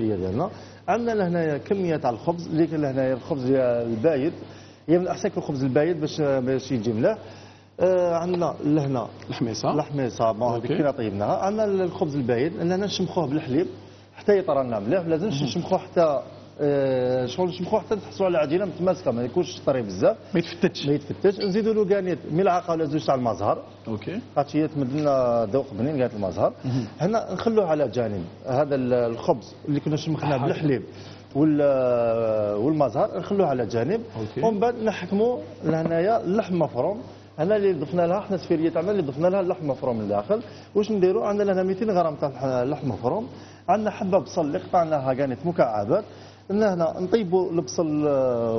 ديالنا عندنا لهنايا كميه تاع الخبز اللي كاين لهنايا الخبز البايد، هي من الاحسن يكون الخبز البايد باش يجي ملاح. عندنا لهنا الحميصه بون هذيك كي طيبناها، عندنا الخبز البايد اننا نشمخوه بالحليب حتى يطرى لنا مليح، ما لازمش نشمخوه حتى شغل نشمخوه حتى تحصلوا على عجينه متماسكه، ما يكونش طري بزاف ما يتفتتش. نزيدوا له كانيت ملعقه ولا زوج تاع المزهر. اوكي هات هي تمد لنا ذوق بنين كانت المزهر. هنا نخلوه على جانب، هذا الخبز اللي كنا شمخناه بالحليب والمزهر نخلوه على جانب، ومن بعد نحكموا لهنايا اللحم مفروم. هنا اللي ضفنا لها حنا السفيريه تاعنا اللي ضفنا لها اللحم مفروم من الداخل. واش نديروا؟ عندنا هنا 200 غرام تاع اللحم مفروم، عندنا حبه بصل اللي قطعناها كانت مكعبات. هنا نطيبوا البصل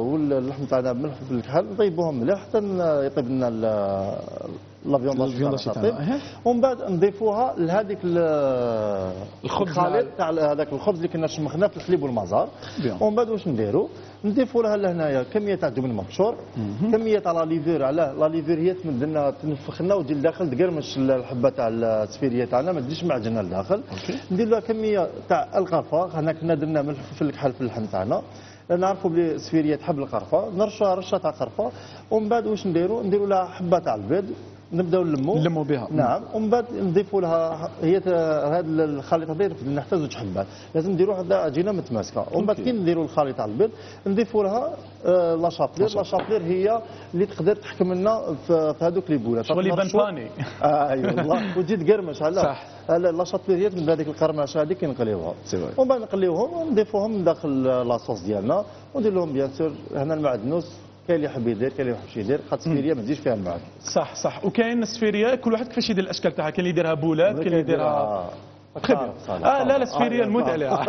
واللحم تاعنا بملح وفلفل الكحل، نطيبوهم مليح حتى يطيب لنا لافيونداج تاعنا، ومن بعد نضيفوها لهذيك الخليط تاع هذاك الخبز اللي كنا شمخناه في الحليب والمزار. ومن بعد واش نديروا؟ نضيفوا لها لهنايا كميه تاع الجبن مبشور، كميه تاع لا ليفور. علاه لا ليفور هي تمد لنا تنفخ لنا وتجي لداخل تقرمش الحبه تاع السفيريه تاعنا ما تجيش معجنه لداخل. ندير لها كميه تاع القرفه، هنا كنا درنا ملح وفلفل الكحل في اللحم تاعنا، نعرفوا بلي السفيريه تحب القرفه، نرشها رشه تاع قرفه. ومن بعد واش نديروا؟ نديروا لها حبه تاع البيض، نبداو نلمو بها. نعم، ومن بعد نضيفوا لها هي هذا الخليط هذا اللي نحتاج زوج حبات، لازم نديروا واحد عجينه متماسكه. ومن بعد كي نديروا الخليط على البيض نضيفوا لها لا شابلير هي اللي تقدر تحكم لنا في هذوك لي بولات شغل يبان فاني. اي والله وتجي تقرمش على صح. لا شابلير هي من هذيك القرمشه هذيك نقليوها، ومن بعد نقليوهم ونضيفوهم داخل لاصوص ديالنا وندير لهم بيان سور. هنا المعدنوس كاين اللي يحب يدير، كاين اللي ما يحبش يدير، خاطر السفيريه ما تجيش فيها المعاد. صح، وكاين السفيريه كل واحد كيفاش يدير الاشكال تاعها، كاين اللي يديرها بولات، كاين اللي يديرها تخيب. لا السفيريه المود عليها.